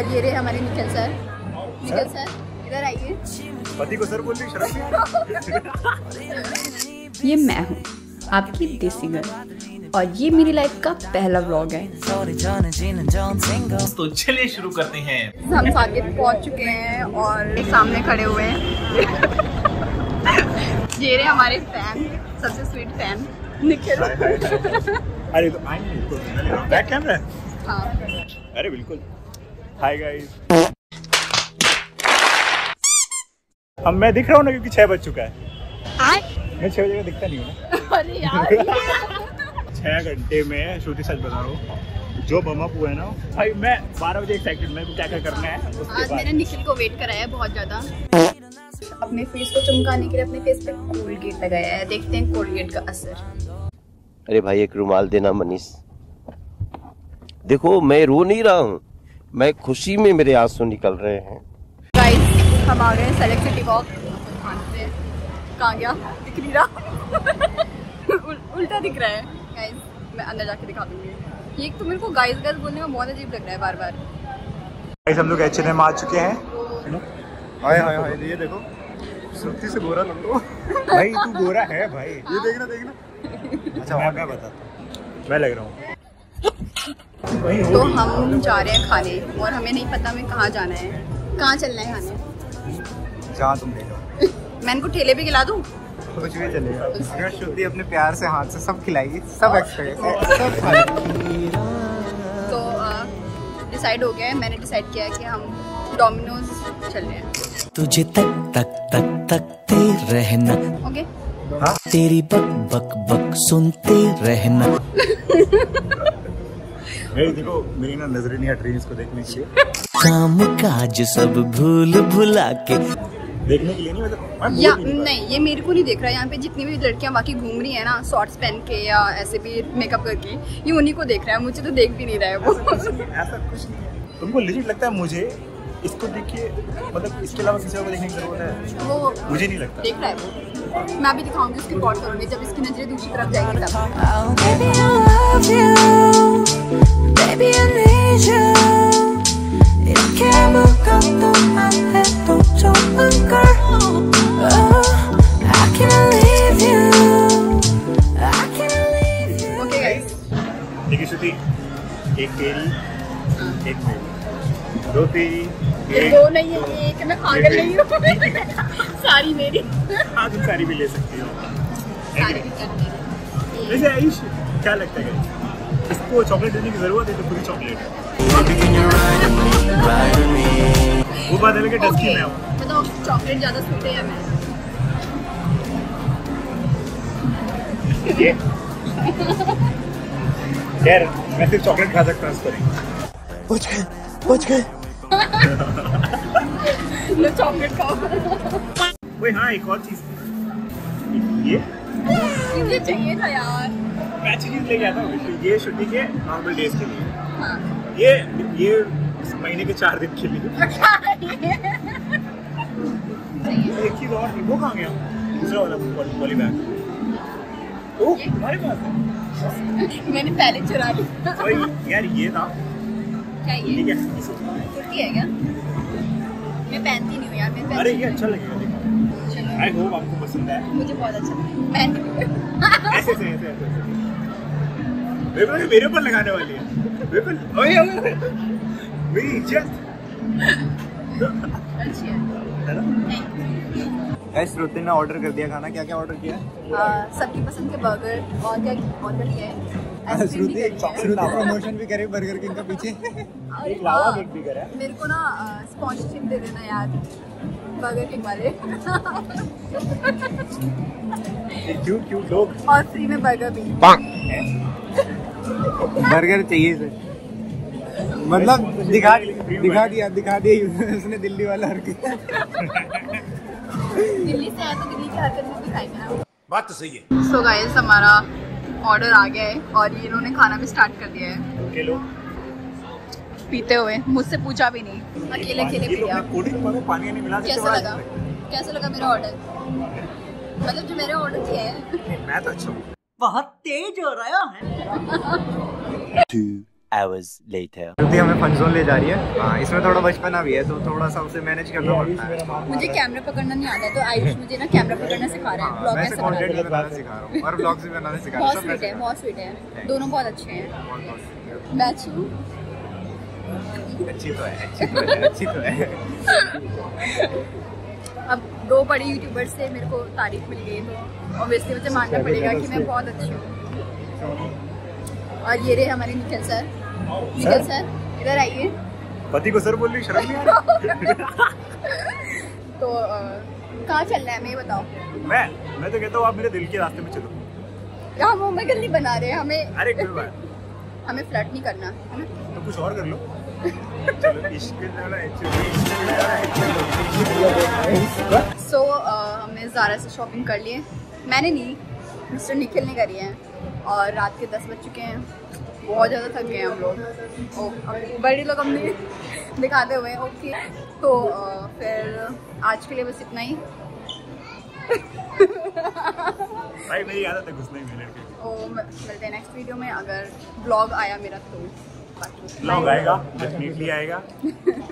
और ये रहे हमारे निखिल सर इधर आइए। पति को सर बोलने की शर्म नहीं। ये मैं हूँ आपकी देसी गर्ल और ये मेरी लाइफ का पहला व्लॉग है। तो चलिए शुरू करते हैं। हम साकेत पहुँच चुके हैं और एक सामने खड़े हुए हैं। ये रहे हमारे फैन, सबसे स्वीट फैन निखिल। अरे तो बैक कैमरा। हाँ अरे बिल्कुल। हाय गाइस, अब मैं दिख रहा हूँ ना क्योंकि 6 बज चुका है। आए? मैं 6 बजे का दिखता नहीं हूँ। अरे यार 6 घंटे में श्रुति सच बता रहा हूँ जो बम अप हुआ है ना भाई, मैं 12 बजे एक्साइटेड मैं क्या क्या करना है उसके बाद। मैंने निखिल को वेट कराया है बहुत ज्यादा। अपने फेस को चमकाने के लिए अपने फेस पे कोलगेट लगाया है, देखते हैं कोलगेट का असर। अरे भाई एक रुमाल देना मनीष। देखो मैं रो नहीं रहा हूँ, मैं खुशी में मेरे आंसू निकल रहे हैं। हम आ गए हैं सेलेक्ट सिटी वॉक। कहाँ गया दिख नहीं रहा। उल्टा दिख रहा है गाइस, मैं अंदर जाके दिखा दूंगी। ये तो मेरे को गाइस बोलने में बहुत अजीब लग रहा है बार बार। गाइस हम लोग H&M आ चुके हैं। हाय हाय हाय ये देखो श्रुति से गोरा लगो। भाई तू गोरा है भाई, ये देखना देखना। अच्छा मैं बताता हूँ, मैं लग रहा हूँ। तो हम जा रहे हैं खाने और हमें नहीं पता हमें कहाँ जाना है, कहाँ चलना है खाने। तुम ले जाओ। मैं इनको ठेले भी खिला दूं, कुछ भी चलेगा। अगर श्रुति अपने प्यार से हाथ से सब खिलाएगी, सब एक्सपेरियंस। तो डिसाइड हो गया है, मैंने डिसाइड किया है कि हम डोमिनोज चल रहे हैं। तुझे तक तक तक तक ते रहना। ओके हाँ? तेरी बक बक बक सुनते रहना। देखो मेरी ना नजरें नहीं हट रही इसको देखने के लिए। काम काज सब भूल भुला के देखने के लिए नहीं, मतलब या नहीं ये मेरे को नहीं देख रहा। यहाँ पे जितनी भी लड़कियाँ बाकी घूम रही है ना शॉर्ट्स पहन के या ऐसे भी मेकअप करके, ये उन्हीं को देख रहा है, मुझे तो देख भी नहीं रहा है वो। ऐसा कुछ नहीं। तुमको लिजिट लगता है मुझे इसको देखिए, मतलब इसके अलावा किसी को देखने की जरूरत है वो मुझे नहीं लगता। देख रहा है वो, मैं भी दिखाऊंगी उसकी रिपोर्ट करूँगी जब इसकी नजरें दूसरी तरफ जाएगी। एक तेरी एक मेरी, दो तेरी एक दो नहीं है, एक मैं पागल नहीं हूँ। सारी मेरी। हाँ तुम सारी भी ले सकती हो। सारी भी करती। वैसे आयुष क्या लगता है इसको चॉकलेट देने की जरूरत है तो पूरी चॉकलेट। वो बात अलग है डस्की में बताओ चॉकलेट ज़्यादा स्वीट है या मैं? ये यार मैं सिर्फ चॉकलेट खा सकता हूँ इस पर ही। पहुँच गए। लो चॉकलेट खाओ। वही हाँ एक और चीज़ ये चाहिए था यार। मैं चीज़ लेके आता हूँ ये छुट्टी के नॉर्मल डेज के लिए। हाँ। ये महीने के 4 दिन के लिए। एक चीज़ और वो कहाँ गया? दूसरा वाला पॉली बैग। ओ, तुम्हारे पास? मैंने पहले चुरा लिया। ओए यार ये था क्या? ये कुर्ती है क्या? मैं पहनती नहीं हूँ यार। मैं अरे ये अच्छा लगेगा देखो। आई होप आपको पसंद है। मुझे बहुत अच्छा लगा। ऐसे मेरे ऊपर लगाने वाली है बिल्कुल। ओए मेरी इज्जत अच्छी है। गाइस श्रुति ने ऑर्डर कर दिया खाना। क्या क्या ऑर्डर किया? सबकी पसंद के बर्गर और क्या ऑर्डर किया है? श्रुति प्रमोशन भी करे बर्गर किंग का पीछे। एक लावा केक भी करा। मेरे को ना स्पॉन्सरशिप दे देना यार बर्गर किंग वाले। क्यों लोग और फ्री में बर्गर भी। बर्गर चाहिए सर, मतलब दिखा दिया उसने दिल्ली वाला हरकत। दिल्ली से आया तो दिल्ली की हरकत में भी खाएगा। बात तो सही है। सो गाइस हमारा ऑर्डर आ गया है और ये इन्होंने खाना भी स्टार्ट कर दिया है। अकेले पीते हुए, मुझसे पूछा भी नहीं, अकेले पिया। पानी नहीं मिला। कैसा लगा मेरा ऑर्डर? मतलब जो मेरे ऑर्डर किया है मैं तो अच्छा हूँ। बहुत तेज हो रहा है। hours later. हमें फन जोन ले जा रही है, इसमें थोड़ा बचपना भी है तो थोड़ा सा उसे मैनेज करना पड़ता है। मुझे कैमरा पकड़ना नहीं आता तो आयुष मुझे ना कैमरा पकड़ना सिखा रहा है, ब्लॉग ऐसे बनाना सिखा रहा हूं और ब्लॉग्स भी बनाना सिखा रहा हूं। बहुत स्वीट है, दोनों बहुत अच्छे हैं। मैच अच्छी तो है। अब दो बड़े यूट्यूबर से मेरे को तारीफ मिल गई तो ऑब्वियसली मुझे मानना पड़ेगा कि मैं बहुत अच्छी हूँ। और ये रहे हमारे निखिल सर, इधर आइए। पति को सर बोल रही, शर्म नहीं। तो कहाँ चलना है मैं बताओ। मैं तो कहता हूँ आप मेरे दिल के रास्ते में चलो। हम वो गली बना रहे हैं हमें। अरे हमें फ्लर्ट नहीं करना है ना, तो कुछ और कर लो। सो हमने ज़ारा से शॉपिंग कर लिए, मैंने नहीं, मिस्टर निखिल ने करी है। और रात के 10 बज चुके हैं, बहुत ज़्यादा थक गए हैं हम लोग, बड़े लोग हमने दिखाते हुए। ओके तो फिर आज के लिए बस इतना ही। भाई मेरी आदत है घुसने में। मिलते हैं नेक्स्ट वीडियो में, अगर ब्लॉग आया मेरा तो ब्लॉग आएगा, डेफिनेटली आएगा।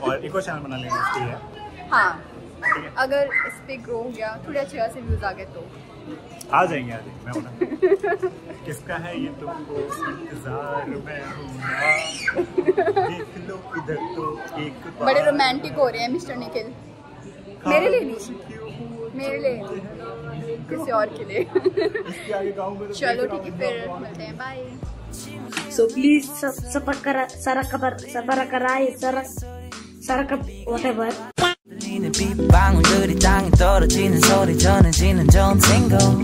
और एक और चैनल बना लेंगे इसके लिए। हाँ, अगर इस पे ग्रो हो गया, थोड़े अच्छे खासे व्यूज आ गए तो आ जाएंगे। मैं किसका है ये तुमको इंतजार में होगा, देख लो इधर तो एक बार। बड़े रोमांटिक हो रहे हैं मिस्टर निखिल, मेरे लिए नहीं, मेरे लिए, किसी और के लिए। चलो ठीक है, फिर मिलते हैं, बाय। सो प्लीज सबर कराए।